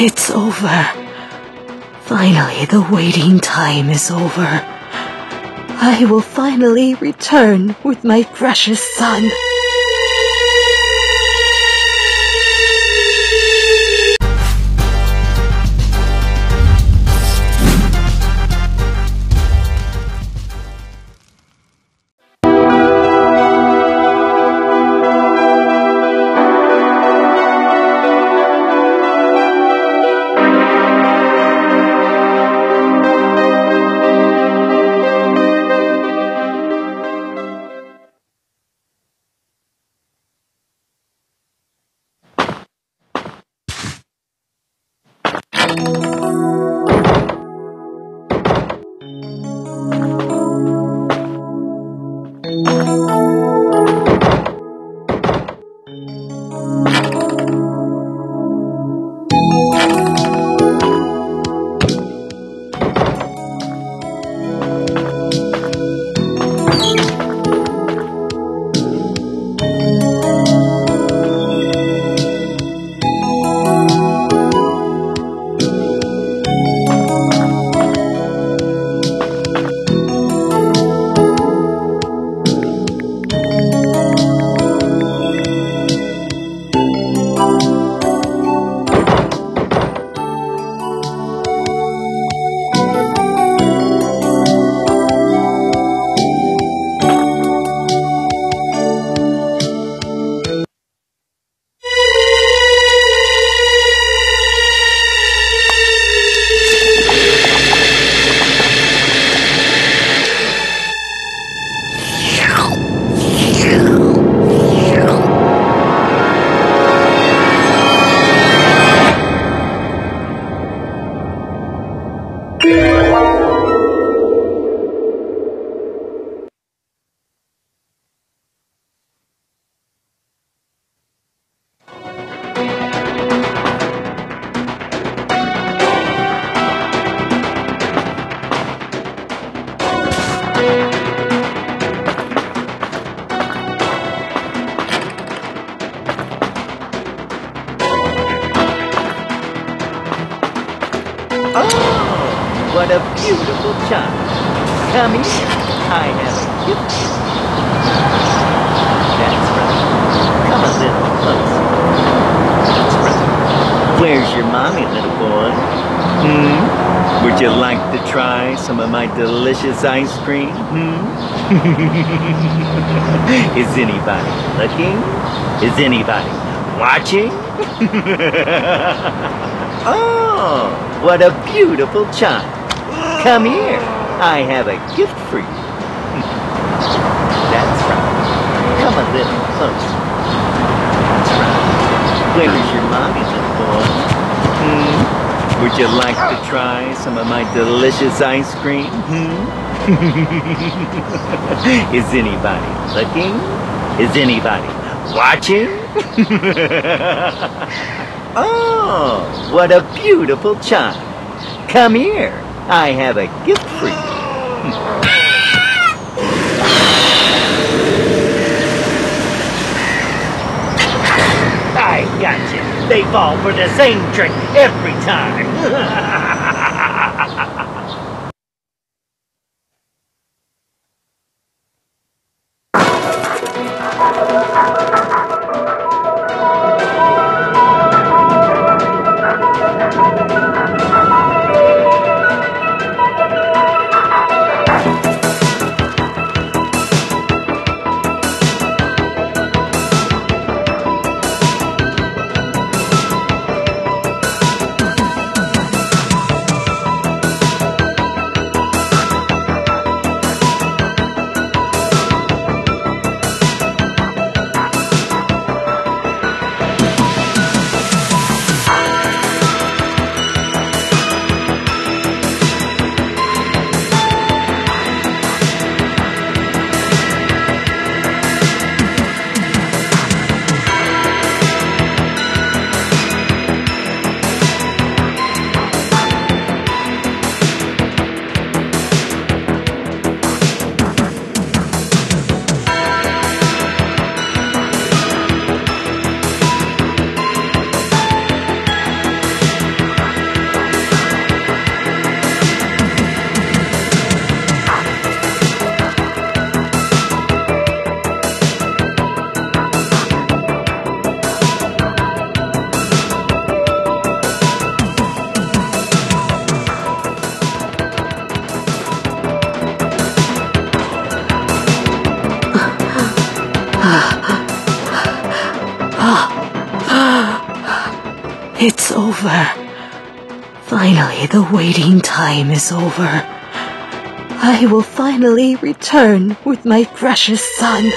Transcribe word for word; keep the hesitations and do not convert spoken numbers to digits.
It's over. Finally, the waiting time is over. I will finally return with my precious son. What a beautiful child. Come here. I have a gift. That's right. Come a little closer. That's right. Where's your mommy, little boy? Hmm? Would you like to try some of my delicious ice cream? Hmm? Is anybody looking? Is anybody watching? Oh, what a beautiful child. Come here. I have a gift for you. That's right. Come a little closer. That's right. Where is your mommy, little boy? Hmm? Would you like to try some of my delicious ice cream? Hmm? Is anybody looking? Is anybody watching? Oh, what a beautiful child. Come here. I have a gift for you. I got you. They fall for the same trick every time. It's over. Finally, the waiting time is over. I will finally return with my precious son.